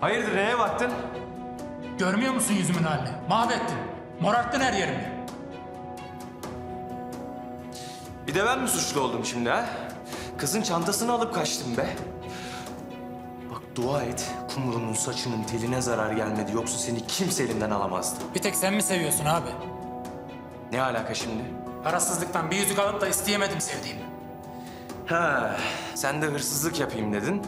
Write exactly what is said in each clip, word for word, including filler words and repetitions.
Hayırdır, neye baktın? Görmüyor musun yüzümün halini? Mahvettin. Morarttın her yerimi. Bir de ben mi suçlu oldum şimdi ha? Kızın çantasını alıp kaçtım be. Bak dua et, kumrunun saçının teline zarar gelmedi. Yoksa seni kimse elinden alamazdı. Bir tek sen mi seviyorsun abi? Ne alaka şimdi? Parasızlıktan bir yüzük alıp da isteyemedim sevdiğimi. Ha, sen de hırsızlık yapayım dedin.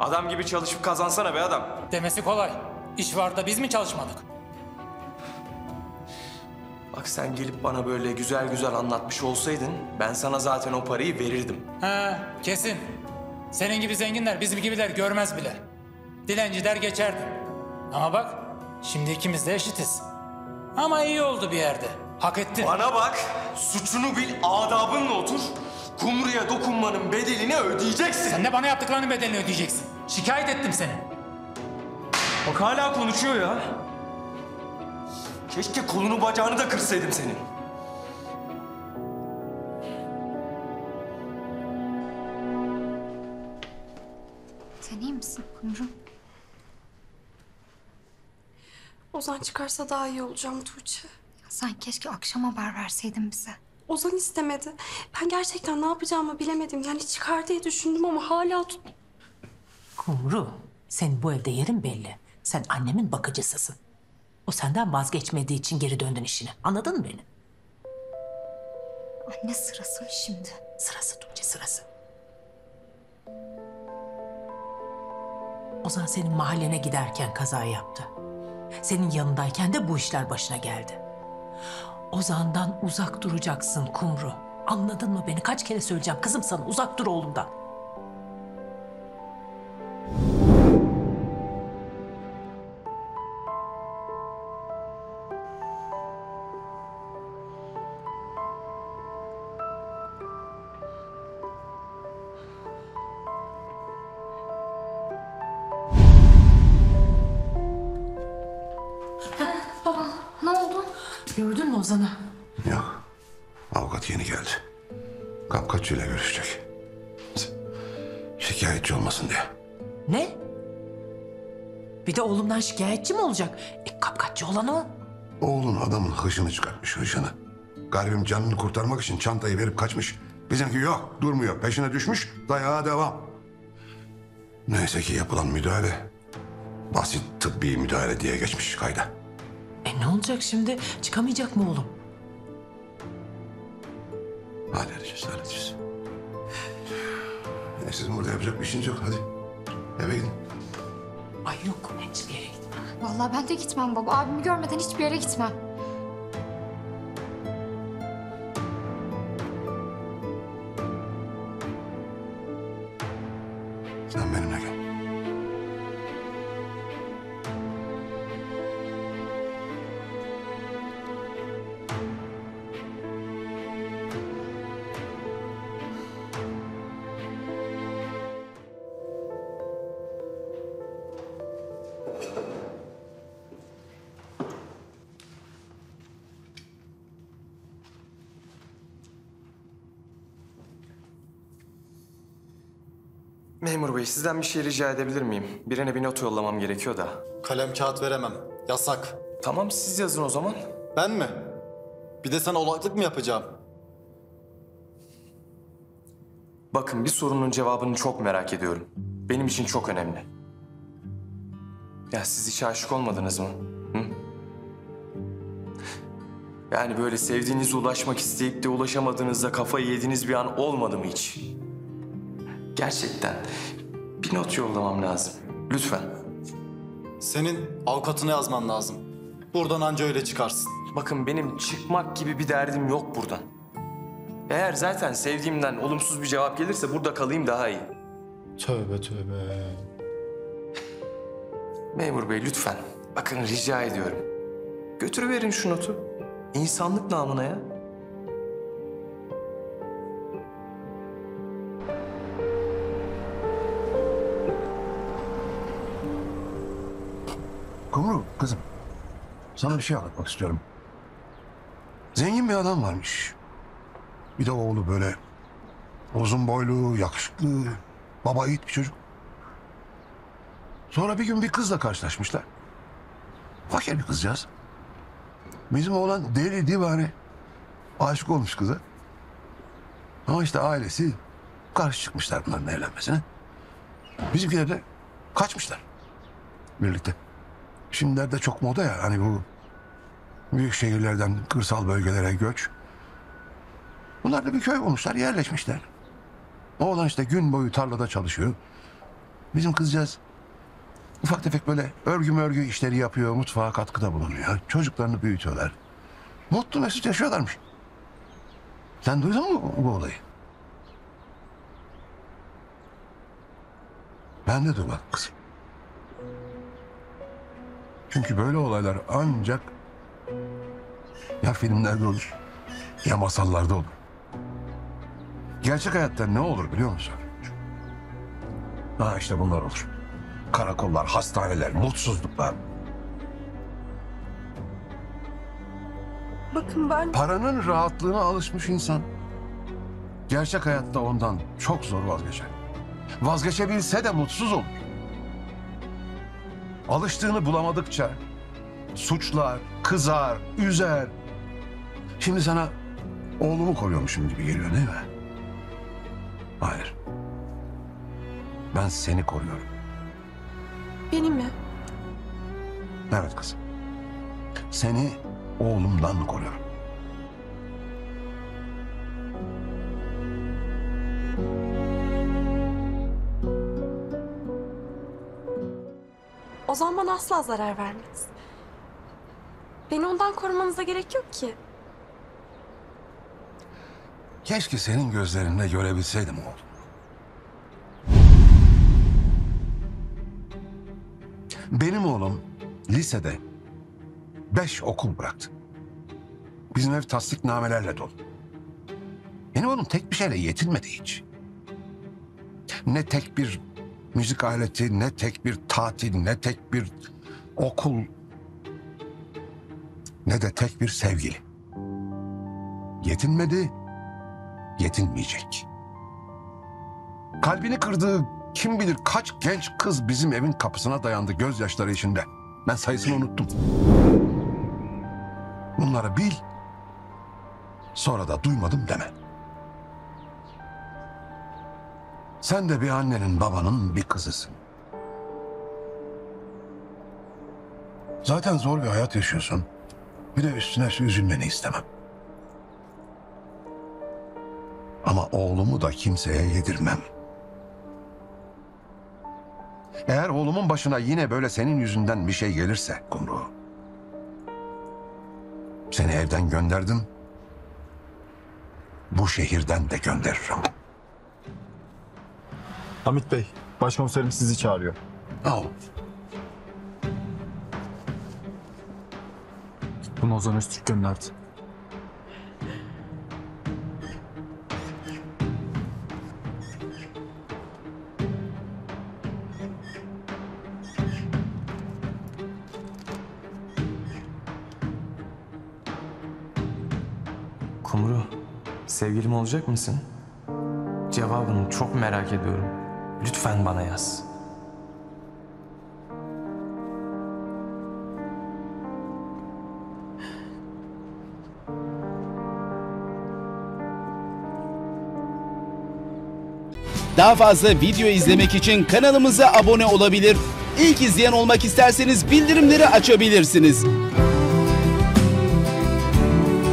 Adam gibi çalışıp kazansana be adam. Demesi kolay. İş var da biz mi çalışmadık? Bak sen gelip bana böyle güzel güzel anlatmış olsaydın, ben sana zaten o parayı verirdim. Ha, kesin. Senin gibi zenginler bizim gibiler görmez bile. Dilenci der geçerdi. Ama bak, şimdi ikimiz de eşitiz. Ama iyi oldu bir yerde. Hak ettin. Bana bak, suçunu bil, adabınla otur. Kumruya dokunmanın bedelini ödeyeceksin. Sen de bana yaptıklarının bedelini ödeyeceksin. Şikayet ettim seni. Bak hala konuşuyor ya. Keşke kolunu bacağını da kırsaydım senin. Sen iyi misin Kumru? Ozan çıkarsa daha iyi olacağım Tuğçe. Ya sen keşke akşam haber verseydin bize. Ozan istemedi. Ben gerçekten ne yapacağımı bilemedim. Yani çıkar diye düşündüm ama hala tut... Kumru, senin bu evde yerin belli. Sen annemin bakıcısısın. O senden vazgeçmediği için geri döndün işine. Anladın mı beni? Anne sırası mı şimdi? Sırası Tuğçe, sırası. Ozan senin mahallene giderken kaza yaptı. Senin yanındayken de bu işler başına geldi. Ozan'dan uzak duracaksın Kumru. Anladın mı beni? Kaç kere söyleyeceğim kızım sana, uzak dur oğlumdan. Gördün mü Ozan'ı? Yok. Avukat yeni geldi. Kapkaççıyla görüşecek. Şikayetçi olmasın diye. Ne? Bir de oğlumdan şikayetçi mi olacak? E, kapkaççı olan o. Oğlun adamın hışını çıkartmış, hışını. Garibim canını kurtarmak için çantayı verip kaçmış. Bizimki yok, durmuyor. Peşine düşmüş, dayağa devam. Neyse ki yapılan müdahale basit tıbbi müdahale diye geçmiş kayda. E ne olacak şimdi? Çıkamayacak mı oğlum? Halledeceğiz, halledeceğiz. E sizin burada yapacak bir işiniz yok. Hadi eve gidin. Ay yok, ben hiçbir yere gitmem. Vallahi ben de gitmem baba. Abimi görmeden hiçbir yere gitmem. Sen benimle gel. Memur Bey, sizden bir şey rica edebilir miyim? Birine bir not yollamam gerekiyor da. Kalem kağıt veremem. Yasak. Tamam, siz yazın o zaman. Ben mi? Bir de sana olaklık mı yapacağım? Bakın, bir sorunun cevabını çok merak ediyorum. Benim için çok önemli. Ya siz hiç aşık olmadınız mı? Hı? Yani böyle sevdiğinize ulaşmak isteyip de ulaşamadığınızda kafayı yediğiniz bir an olmadı mı hiç? Gerçekten bir not yollamam lazım. Lütfen. Senin avukatına yazman lazım. Buradan anca öyle çıkarsın. Bakın benim çıkmak gibi bir derdim yok buradan. Eğer zaten sevdiğimden olumsuz bir cevap gelirse burada kalayım daha iyi. Tövbe tövbe. Memur Bey lütfen. Bakın rica ediyorum. Götürüverin şu notu. İnsanlık namına ya. Kumru kızım, sana bir şey anlatmak istiyorum. Zengin bir adam varmış. Bir de oğlu böyle uzun boylu, yakışıklı, baba yiğit bir çocuk. Sonra bir gün bir kızla karşılaşmışlar. Fakir bir kızcağız. Bizim oğlan deli divane. Aşık olmuş kıza. Ama işte ailesi karşı çıkmışlar bunların evlenmesine. Bizimkiler de kaçmışlar birlikte. Şimdilerde çok moda ya hani bu büyük şehirlerden kırsal bölgelere göç. Bunlar da bir köy bulmuşlar, yerleşmişler. Oğlan işte gün boyu tarlada çalışıyor. Bizim kızcağız ufak tefek böyle örgü mörgü işleri yapıyor, mutfağa katkıda bulunuyor. Çocuklarını büyütüyorlar. Mutlu mesut yaşıyorlarmış. Sen duydun mu bu olayı? Ben de duymadım kızım. Çünkü böyle olaylar ancak ya filmlerde olur ya masallarda olur. Gerçek hayatta ne olur biliyor musun? Ha işte bunlar olur. Karakollar, hastaneler, mutsuzluklar. Bakın ben... Paranın rahatlığına alışmış insan gerçek hayatta ondan çok zor vazgeçer. Vazgeçebilse de mutsuz olur. Alıştığını bulamadıkça suçlar, kızar, üzer. Şimdi sana oğlumu koruyormuşum gibi geliyor değil mi? Hayır. Ben seni koruyorum. Beni mi? Evet kızım. Seni oğlumdan koruyorum. Ozan bana asla zarar vermez. Beni ondan korumanıza gerek yok ki. Keşke senin gözlerinde görebilseydim oğlum. Benim oğlum lisede beş okul bıraktı. Bizim ev tasdiknamelerle dolu. Benim oğlum tek bir şeyle yetinmedi hiç. Ne tek bir müzik aleti, ne tek bir tatil, ne tek bir okul, ne de tek bir sevgili. Yetinmedi, yetinmeyecek. Kalbini kırdığı kim bilir kaç genç kız bizim evin kapısına dayandı gözyaşları içinde. Ben sayısını unuttum. Bunları bil, sonra da duymadım deme. Sen de bir annenin, babanın bir kızısın. Zaten zor bir hayat yaşıyorsun. Bir de üstüne üzülmeni istemem. Ama oğlumu da kimseye yedirmem. Eğer oğlumun başına yine böyle senin yüzünden bir şey gelirse Kumru. Seni evden gönderdim. Bu şehirden de gönderirim. Hamit Bey, başkomiserim sizi çağırıyor. Al. Bunu Ozan Öztürk gönderdi. Kumru, sevgilim olacak mısın? Cevabını çok merak ediyorum. Lütfen bana yaz. Daha fazla video izlemek için kanalımıza abone olabilir. İlk izleyen olmak isterseniz bildirimleri açabilirsiniz.